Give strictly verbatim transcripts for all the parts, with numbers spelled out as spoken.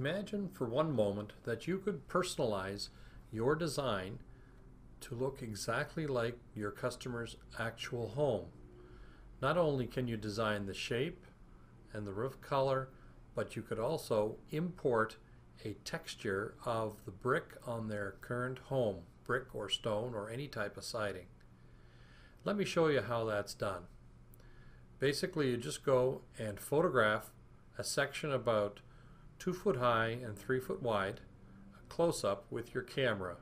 Imagine for one moment that you could personalize your design to look exactly like your customer's actual home. Not only can you design the shape and the roof color, but you could also import a texture of the brick on their current home, brick or stone or any type of siding. Let me show you how that's done. Basically, you just go and photograph a section about two foot high and three foot wide, a close-up with your camera,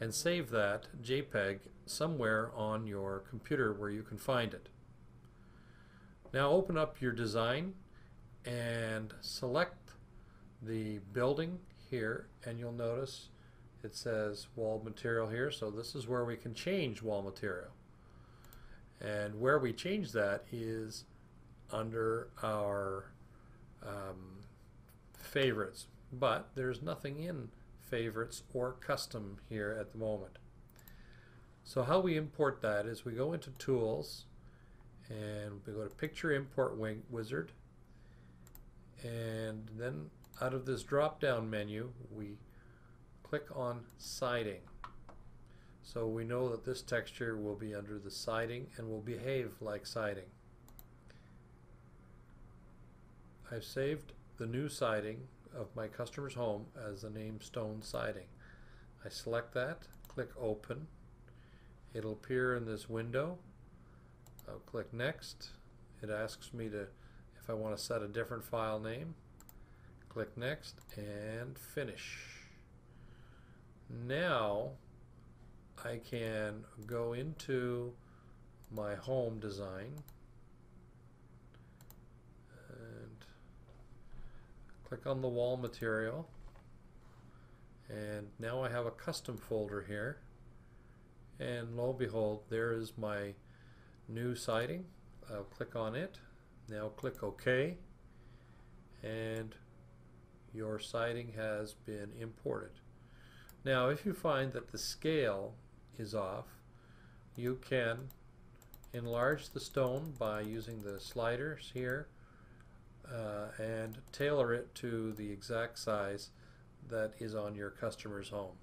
and save that JPEG somewhere on your computer where you can find it. Now open up your design and select the building here, and you'll notice it says wall material here, so this is where we can change wall material. And where we change that is under our um, favorites, but there's nothing in favorites or custom here at the moment. So how we import that is we go into Tools and we go to Picture Import Wizard, and then out of this drop down menu we click on Siding. So we know that this texture will be under the siding and will behave like siding. I've saved the new siding of my customer's home as the name Stone Siding. I select that, click Open. It'll appear in this window. I'll click Next. It asks me to if I want to set a different file name. Click Next and Finish. Now I can go into my home design and click on the wall material, and now I have a custom folder here, and lo and behold, there is my new siding. I'll click on it, now click OK, and your siding has been imported. Now if you find that the scale is off, you can enlarge the stone by using the sliders here uh, and tailor it to the exact size that is on your customer's home.